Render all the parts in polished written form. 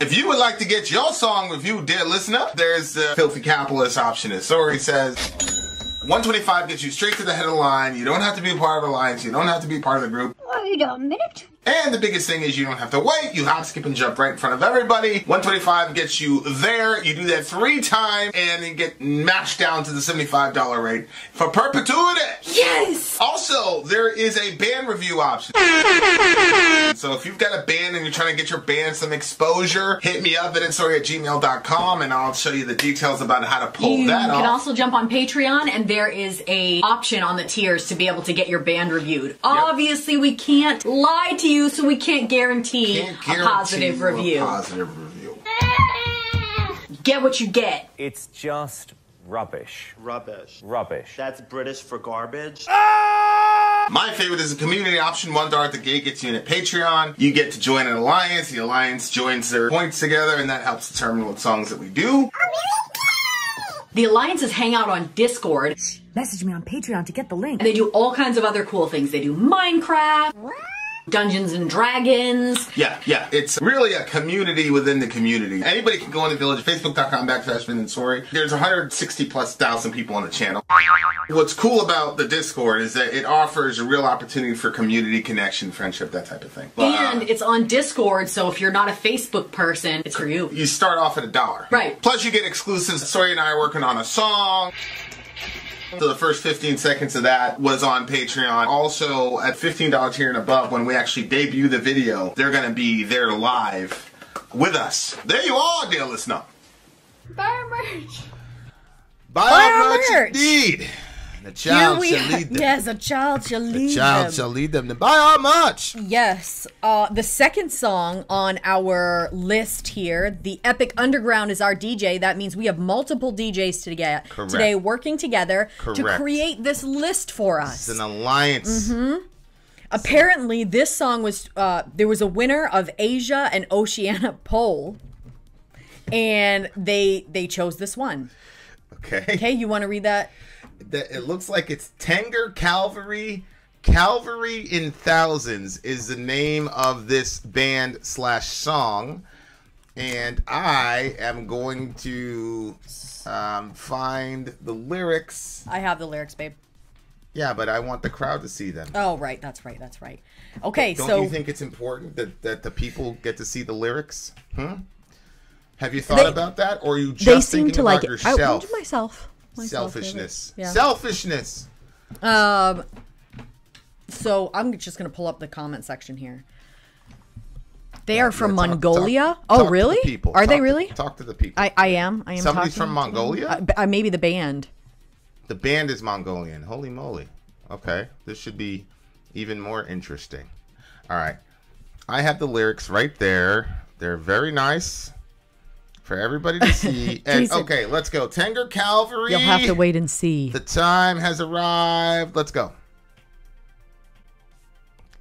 If you would like to get your song reviewed, dear listener, there's the Filthy Capitalist option. As Sori says, 125 gets you straight to the head of the line. You don't have to be part of the alliance. You don't have to be part of the group. Wait a minute. And the biggest thing is you don't have to wait. You hop, skip, and jump right in front of everybody. 125 gets you there. You do that 3 times and you get mashed down to the $75 rate for perpetuity. Yes! Also, there is a band review option. So if you've got a band and you're trying to get your band some exposure, hit me up at vinandsori@gmail.com and I'll show you the details about how to pull that off. You can also jump on Patreon and there is a option on the tiers to be able to get your band reviewed. Yep. Obviously, we can't lie to you. So we can't guarantee a positive review. Get what you get. It's just rubbish. Rubbish. Rubbish. That's British for garbage. Ah! My favorite is the community option. $1 at the gate gets you in a Patreon. You get to join an alliance. The alliance joins their points together, and that helps determine what songs that we do. The alliances hang out on Discord. Message me on Patreon to get the link. And they do all kinds of other cool things. They do Minecraft. What? Dungeons and Dragons. Yeah. It's really a community within the community. Anybody can go in the village, facebook.com/VinAndSori. There's 160,000+ people on the channel. What's cool about the Discord is that it offers a real opportunity for community connection, friendship, that type of thing. But, and it's on Discord, so if you're not a Facebook person, it's for you. You start off at $1. Right. Plus you get exclusives. Sori and I are working on a song. So the first 15 seconds of that was on Patreon. Also, at $15 tier and above, when we actually debut the video, they're going to be there live with us. There you are, dear listener. Buy our merch. Buy our merch indeed. The child shall lead them. Yes, a child shall lead them. The child shall lead them to buy our merch. Yes. The second song on our list here, the Epic Underground, is our DJ. That means we have multiple DJs today working together to create this list for us. It's an alliance. Mm-hmm. Apparently, this song was, there was a winner of Asia and Oceania poll, and they chose this one. Okay. Okay, you want to read that? It looks like it's Tengger Cavalry. Calvary in Thousands is the name of this band / song. And I am going to find the lyrics. I have the lyrics, babe. Yeah, but I want the crowd to see them. Oh, right. That's right. That's right. Okay, so... Don't you think it's important that the people get to see the lyrics? Hmm? Have you thought about that? Or are you just thinking about yourself? I wonder myself. Selfishness. Yeah. Selfishness. So I'm just going to pull up the comment section here. They are from Mongolia. Oh, really? Are they really? Talk to the people. I am. Somebody's from Mongolia? Maybe the band. The band is Mongolian. Holy moly. Okay. This should be even more interesting. All right. I have the lyrics right there. They're very nice. For everybody to see. And okay, let's go. Tengger Cavalry. You'll have to wait and see. The time has arrived. Let's go.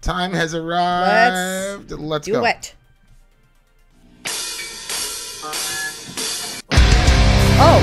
Time has arrived. Let's go. Do it. Oh.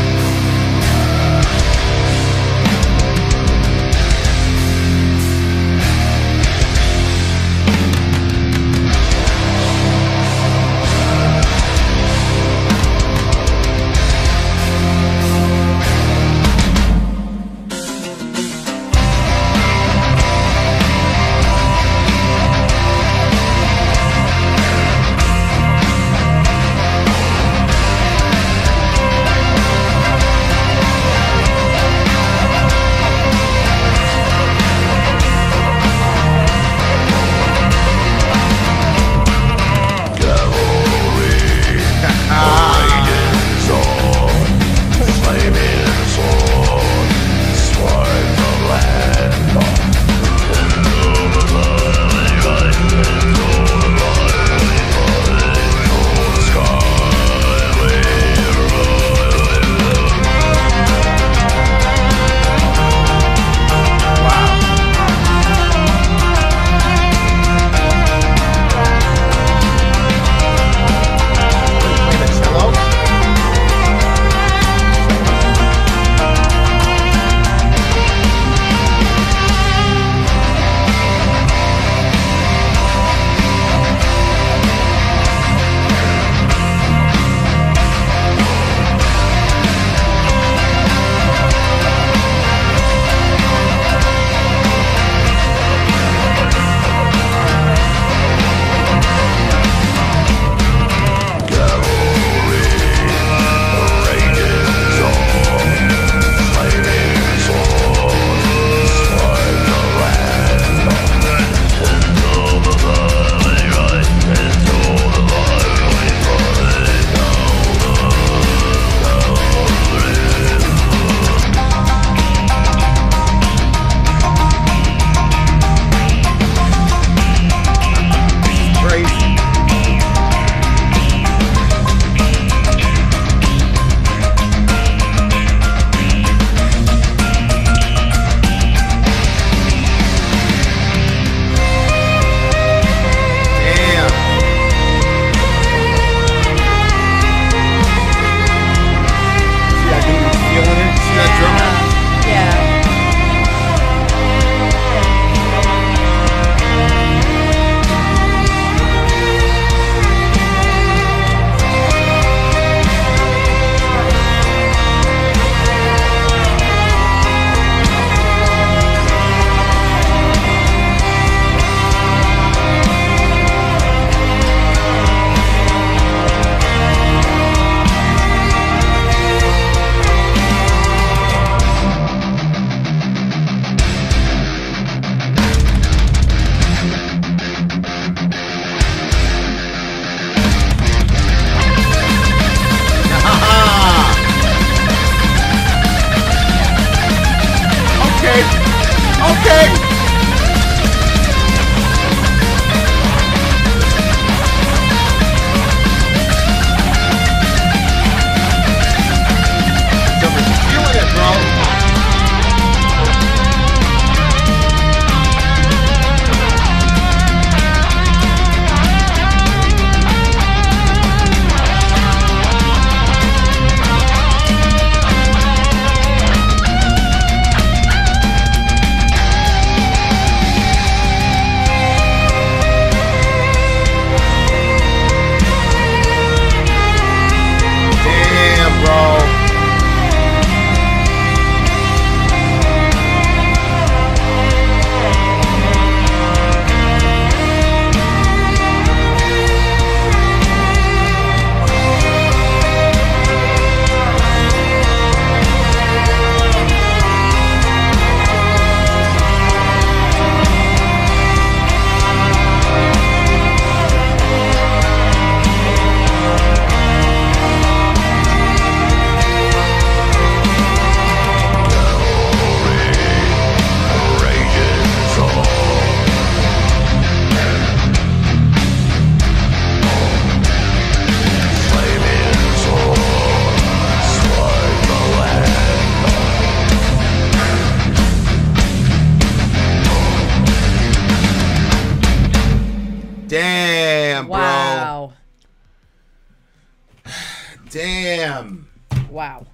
Damn. Wow.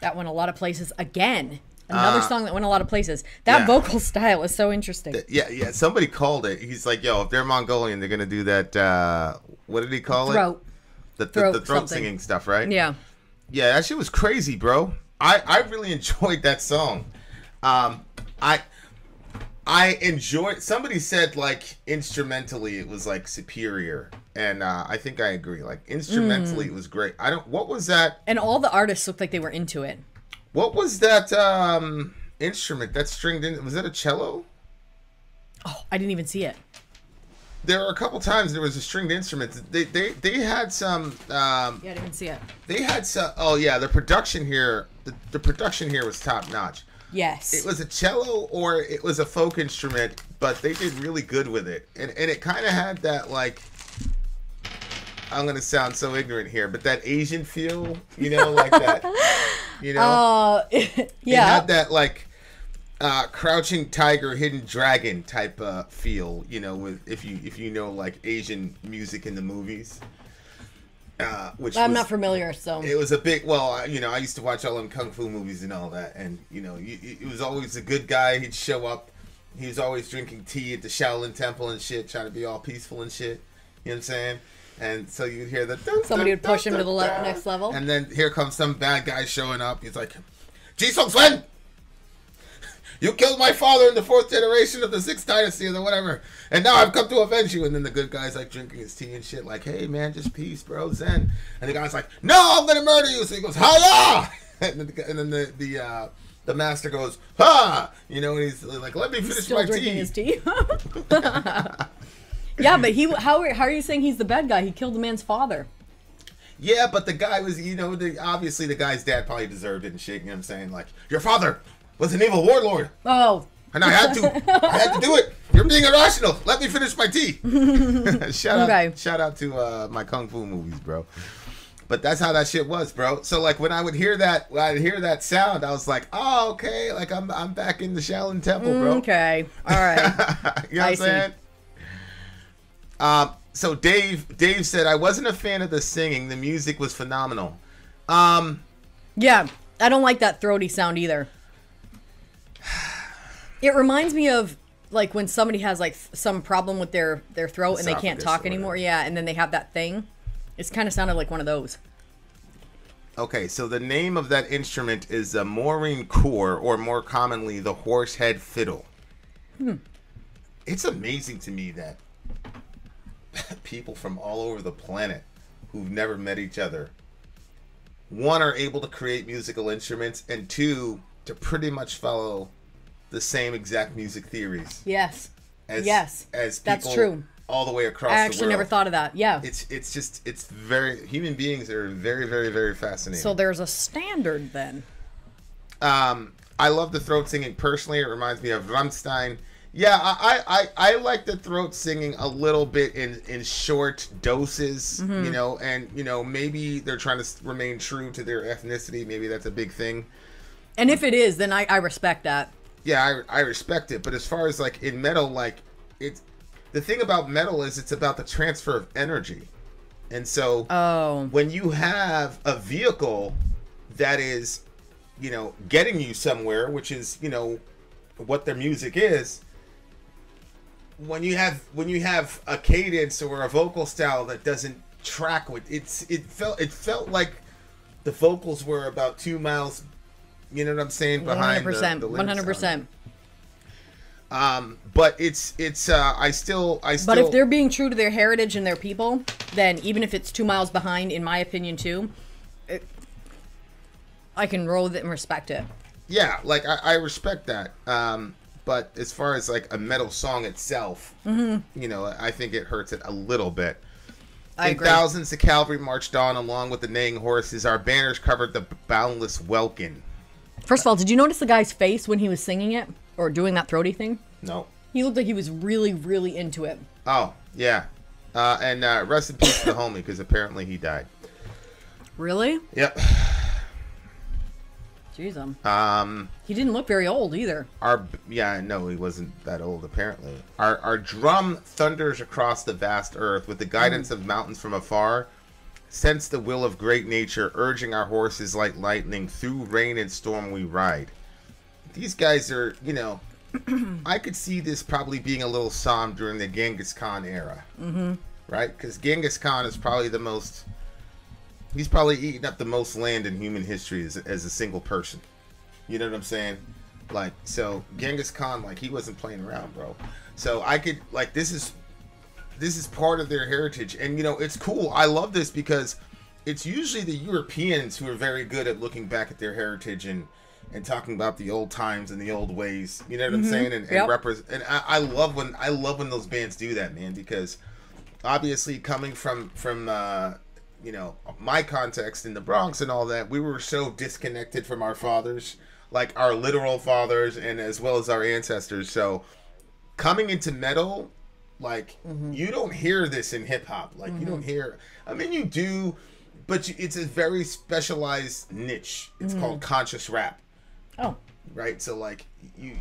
That went a lot of places again. Another song that went a lot of places. That vocal style is so interesting. Yeah. Somebody called it. He's like, yo, if they're Mongolian, they're going to do that. What did he call it? The throat singing stuff, right? Yeah. Yeah, that shit was crazy, bro. I really enjoyed that song. I enjoyed. Somebody said like instrumentally it was like superior, and I think I agree. Like instrumentally it was great. I don't. What was that? And all the artists looked like they were into it. What was that instrument that stringed in? Was that a cello? Oh, I didn't even see it. There were a couple times there was a stringed instrument. They had some. Yeah, I didn't see it. They had some. Oh yeah, the production here. The production here was top notch. Yes. It was a cello or it was a folk instrument, but they did really good with it. And it kind of had that, like, I'm going to sound so ignorant here, but that Asian feel, you know, like that. You know? Yeah. It had that, like, crouching tiger, hidden dragon type feel, you know, with if you know, like, Asian music in the movies. Which I'm not familiar, so it was a big. Well, you know, I used to watch all them kung fu movies and all that, and you know, it was always a good guy. He'd show up. He was always drinking tea at the Shaolin Temple and shit, trying to be all peaceful and shit. You know what I'm saying? And so you'd hear that somebody would push him to the next level, and then here comes some bad guy showing up. He's like, Ji Song Fen, you killed my father in the 4th generation of the 6th dynasty or whatever, and now I've come to avenge you. And then the good guy's like drinking his tea and shit, like, hey man, just peace, bro, zen. And the guy's like, no, I'm gonna murder you. So he goes, ha ya! And then the master goes, ha! You know, and he's like, let me finish my tea. He's still drinking his tea. Yeah, but how are you saying he's the bad guy? He killed the man's father. Yeah, but the guy was, you know, obviously the guy's dad probably deserved it and shit. You know what I'm saying? Like, your father was an evil warlord. Oh. And I had to do it. You're being irrational. Let me finish my tea. Shout out to my kung fu movies, bro. But that's how that shit was, bro. So like when I would hear that, sound, I was like, oh, okay, like I'm back in the Shaolin Temple, bro. Okay, all right. You know what I'm saying? So Dave said I wasn't a fan of the singing. The music was phenomenal. Yeah, I don't like that throaty sound either. It reminds me of like when somebody has like some problem with their throat and they can't talk anymore. Yeah, and then they have that thing. It's kind of sounded like one of those. Okay, so the name of that instrument is a morin khuur, or more commonly the Horsehead Fiddle. It's amazing to me that people from all over the planet who've never met each other, one, are able to create musical instruments, and two, to pretty much follow the same exact music theories. Yes. As people, that's true. All the way across the world. I actually never thought of that. Yeah. It's just, it's very, human beings are very, very, very fascinating. So there's a standard then. I love the throat singing personally. It reminds me of Rammstein. Yeah, I like the throat singing a little bit in short doses, you know, and, you know, maybe they're trying to remain true to their ethnicity. Maybe that's a big thing. And if it is, then I respect that. Yeah, I respect it, but as far as like in metal, like it's the thing about metal is it's about the transfer of energy, and so when you have a vehicle that is, you know, getting you somewhere, which is, you know, what their music is. When you have a cadence or a vocal style that doesn't track with it felt like the vocals were about 2 miles. You know what I'm saying? Behind 100%, 100%. But it's. I still. But if they're being true to their heritage and their people, then even if it's 2 miles behind, in my opinion, too, I can roll with it and respect it. Yeah, like I respect that. But as far as like a metal song itself, you know, I think it hurts it a little bit. I agree. Thousands, the cavalry marched on along with the neighing horses. Our banners covered the boundless welkin. First of all, did you notice the guy's face when he was singing it or doing that throaty thing? No. He looked like he was really, really into it. Oh, yeah. And rest in peace to the homie, because apparently he died. Really? Yep. Jeez. He didn't look very old either. Yeah, no, he wasn't that old, apparently. Our drum thunders across the vast earth with the guidance of mountains from afar. Sense the will of great nature, urging our horses like lightning. Through rain and storm we ride. These guys are, you know, I could see this probably being a little somber during the Genghis Khan era. Mm-hmm. Right? Because Genghis Khan is probably the most... He's probably eaten up the most land in human history as a single person. You know what I'm saying? Like, so Genghis Khan, like, he wasn't playing around, bro. So I could, like, this is part of their heritage. And, you know, it's cool. I love this because it's usually the Europeans who are very good at looking back at their heritage and talking about the old times and the old ways. You know what I'm saying? And I love when those bands do that, man, because obviously coming from you know, my context in the Bronx and all that, we were so disconnected from our fathers, like our literal fathers, and as well as our ancestors. So coming into metal, like, you don't hear this in hip hop. Like, you don't hear, I mean, you do, but it's a very specialized niche. It's called conscious rap. Oh. Right. So like you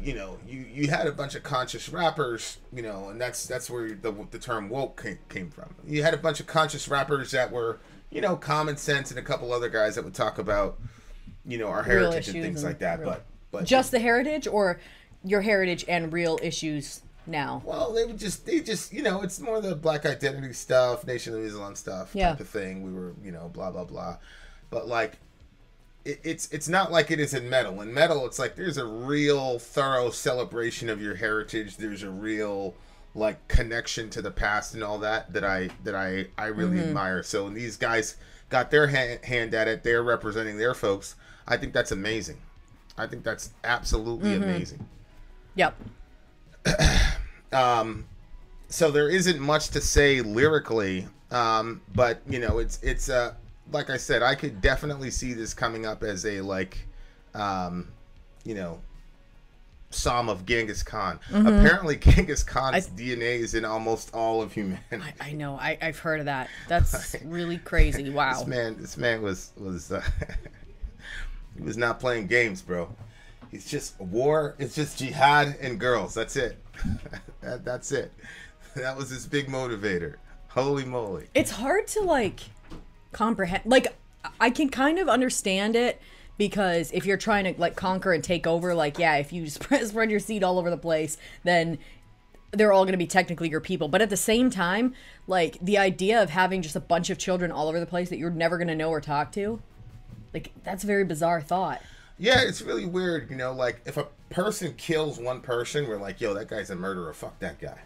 had a bunch of conscious rappers, you know, and that's where the term woke came from. You had a bunch of conscious rappers that were, you know, Common Sense and a couple other guys that would talk about, you know, our heritage and things like that. But just the heritage, or your heritage and real issues now? Well, they just, you know, it's more the Black identity stuff, Nation of Islam stuff type of thing. We were, you know, blah, blah, blah. But like, it's not like it is in metal. In metal, it's like there's a real thorough celebration of your heritage. There's a real like connection to the past and all that I really admire. So when these guys got their hand at it, they're representing their folks. I think that's amazing. I think that's absolutely amazing. Yep. So there isn't much to say lyrically, but you know, it's like I said, I could definitely see this coming up as a, like, you know, psalm of Genghis Khan. Apparently Genghis Khan's DNA is in almost all of humanity. I know. I've heard of that. That's really crazy. Wow. This man was he was not playing games, bro. It's just war. It's just jihad and girls. That's it. That's it. That was his big motivator. Holy moly. It's hard to, like, comprehend. Like, I can kind of understand it, because if you're trying to, like, conquer and take over, like, yeah, if you spread your seed all over the place, then they're all going to be technically your people. But at the same time, like, the idea of having just a bunch of children all over the place that you're never going to know or talk to, like, that's a very bizarre thought. Yeah, it's really weird, you know, like, if a person kills one person, we're like, yo, that guy's a murderer, fuck that guy.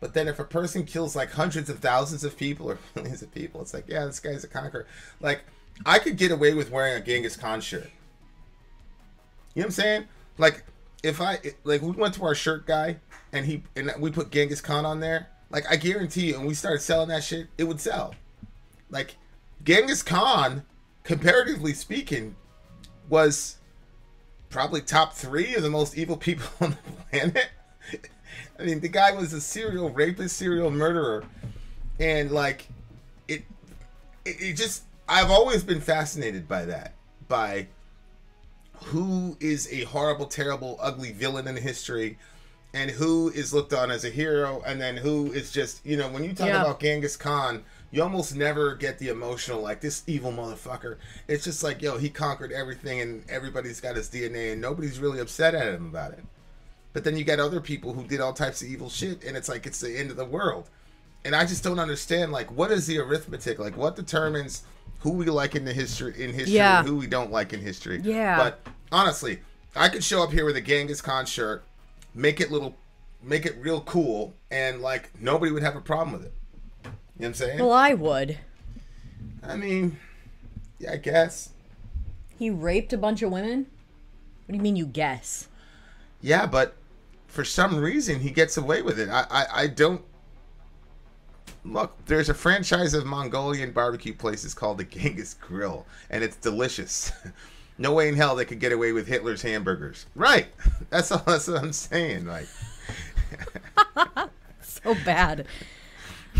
But then if a person kills, like, hundreds of thousands of people or millions of people, it's like, yeah, this guy's a conqueror. Like, I could get away with wearing a Genghis Khan shirt. You know what I'm saying? Like, if we went to our shirt guy, and we put Genghis Khan on there, like, I guarantee you, and we started selling that shit, it would sell. Like, Genghis Khan, comparatively speaking, was probably top 3 of the most evil people on the planet. I mean, the guy was a serial rapist, serial murderer, and like it just, I've always been fascinated by that, by who is a horrible, terrible, ugly villain in history, and who is looked on as a hero, and then who is just, you know, when you talk about Genghis Khan, you almost never get the emotional, like, this evil motherfucker. It's just like, yo, he conquered everything and everybody's got his DNA and nobody's really upset at him about it. But then you got other people who did all types of evil shit, and it's like, it's the end of the world. And I just don't understand, like, what is the arithmetic? Like, what determines who we like in the history and who we don't like in history? Yeah. But honestly, I could show up here with a Genghis Khan shirt, make it real cool, and like, nobody would have a problem with it. You know what I'm saying? Well, I would. I mean, yeah, I guess. He raped a bunch of women? What do you mean you guess? Yeah, but for some reason, he gets away with it. I don't... Look, there's a franchise of Mongolian barbecue places called the Genghis Grill, and it's delicious. No way in hell they could get away with Hitler's hamburgers. Right. That's what I'm saying. Like, so bad.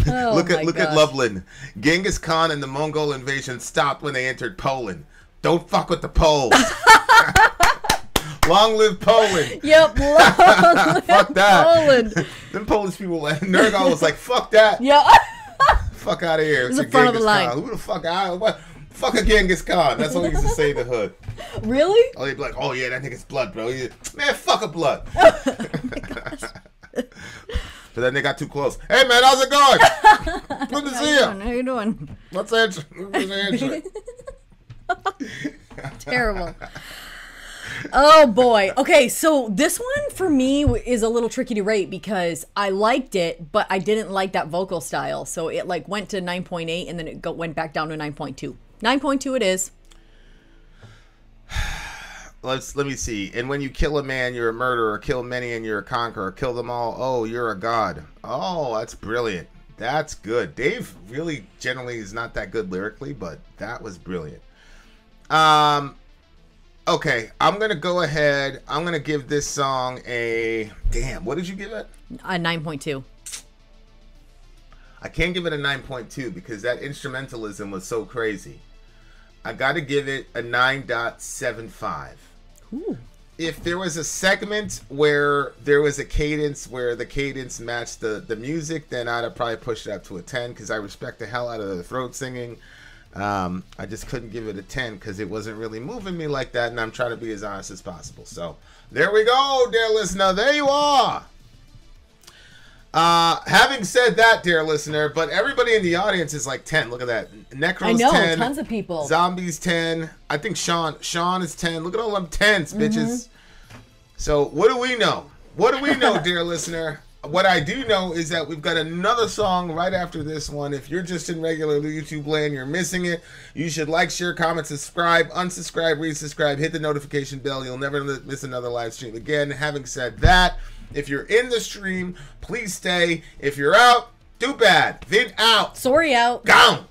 Oh, look at Loveland. Genghis Khan and the Mongol invasion stopped when they entered Poland. Don't fuck with the Poles. Long live Poland. Yep, long live fuck that. Poland. Them Polish people, Nergal was like, fuck that. Yeah. fuck out of here. This is the front of the line. Who the fuck out? What? Fuck a Genghis Khan. That's what he used to say in the hood. Really? Oh, he'd be like, oh yeah, that nigga's blood, bro. He'd, man, fuck a blood. Oh, my gosh. But then they got too close. Hey, man, how's it going? Good to see you. How you doing? What's that? What's that? Terrible. Oh, boy. Okay, so this one for me is a little tricky to rate because I liked it, but I didn't like that vocal style. So it like went to 9.8 and then it went back down to 9.2. 9.2 it is. Let me see. And when you kill a man, you're a murderer. Kill many and you're a conqueror. Kill them all. Oh, you're a god. Oh, that's brilliant. That's good. Dave really generally is not that good lyrically, but that was brilliant. Okay, I'm going to go ahead. I'm going to give this song a... Damn, what did you give it? A 9.2. I can't give it a 9.2 because that instrumentalism was so crazy. I got to give it a 9.75. Ooh. If there was a segment where there was a cadence where the cadence matched the music, then I'd have probably pushed it up to a 10 because I respect the hell out of the throat singing. I just couldn't give it a 10 because it wasn't really moving me like that, and I'm trying to be as honest as possible. So there we go, dear listener. There you are. Having said that, dear listener, but everybody in the audience is like 10. Look at that. Necros, I know, 10. Tons of people. Zombies, 10. I think Sean is 10. Look at all them 10s, bitches. Mm-hmm. So what do we know? What do we know, dear listener? What I do know is that we've got another song right after this one. If you're just in regular YouTube land, you're missing it. You should like, share, comment, subscribe, unsubscribe, resubscribe, hit the notification bell. You'll never miss another live stream again. Having said that, if you're in the stream, please stay. If you're out, too bad. Vin out. Sorry out. Gone.